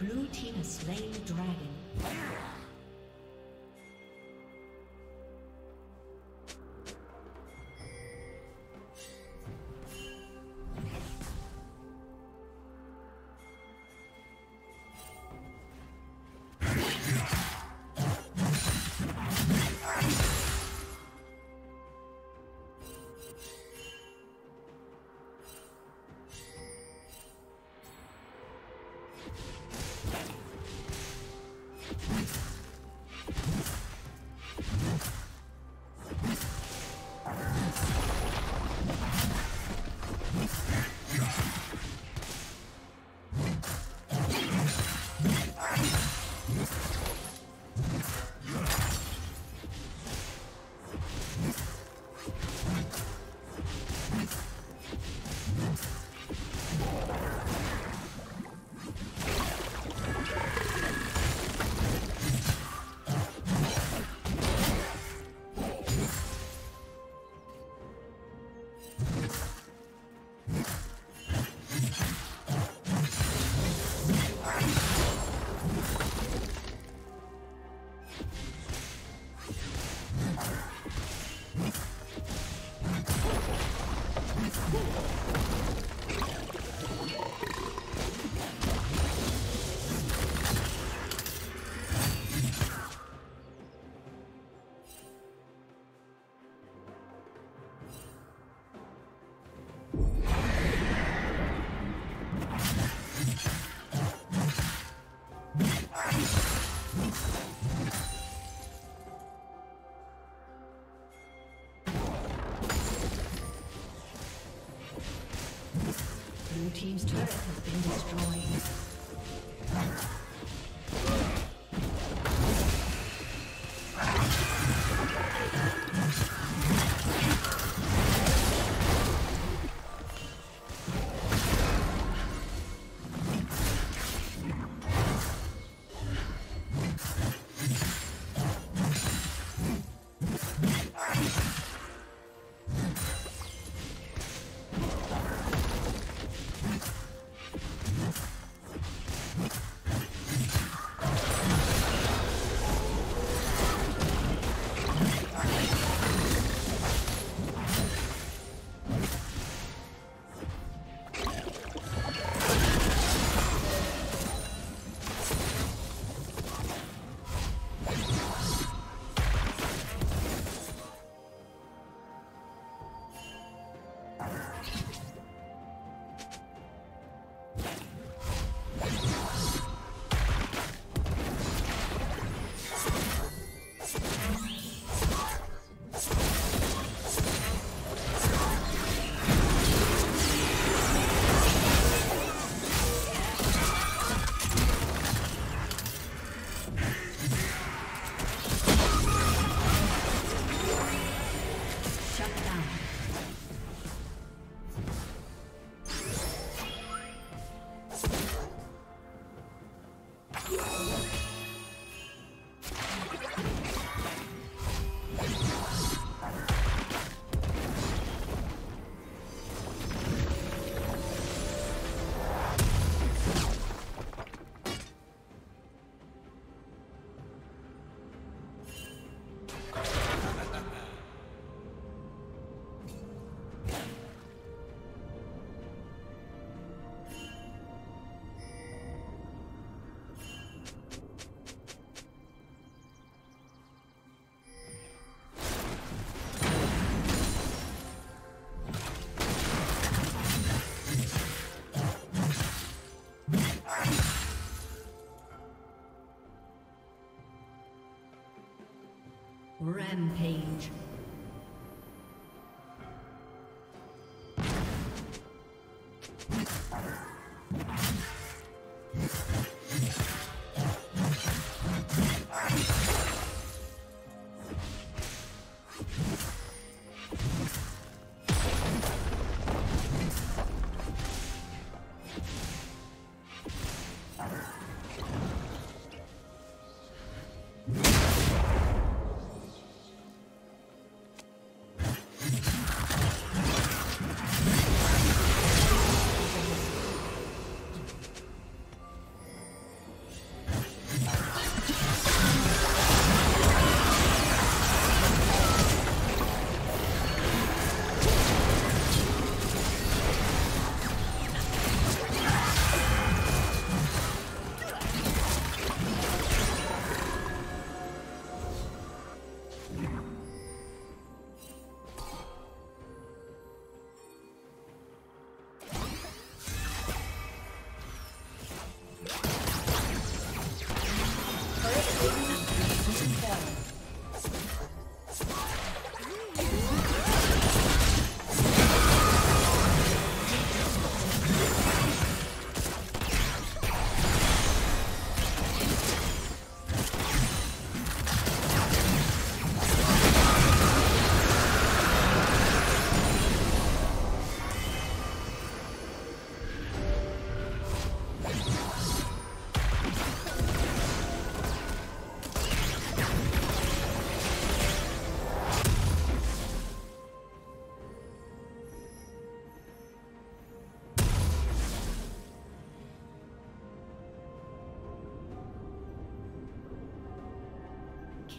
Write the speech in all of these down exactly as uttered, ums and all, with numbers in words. Blue team has slain the dragon. Blue team's turret has been destroyed. Rampage.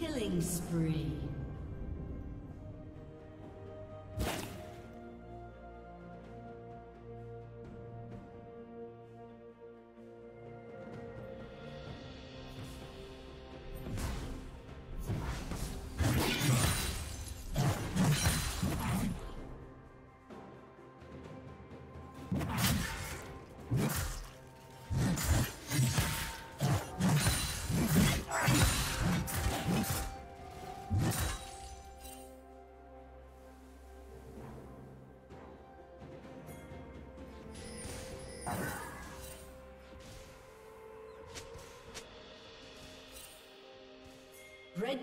Killing spree. Red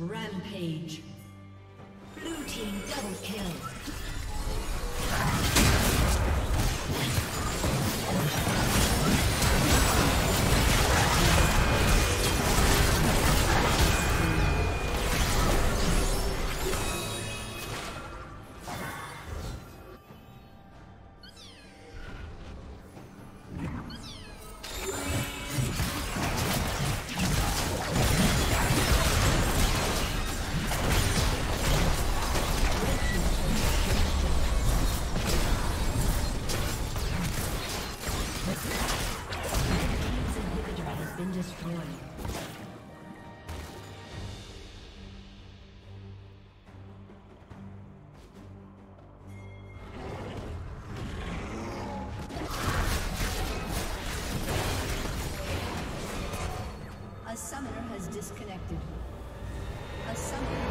Rampage. Blue team double kill. Disconnected. A summoner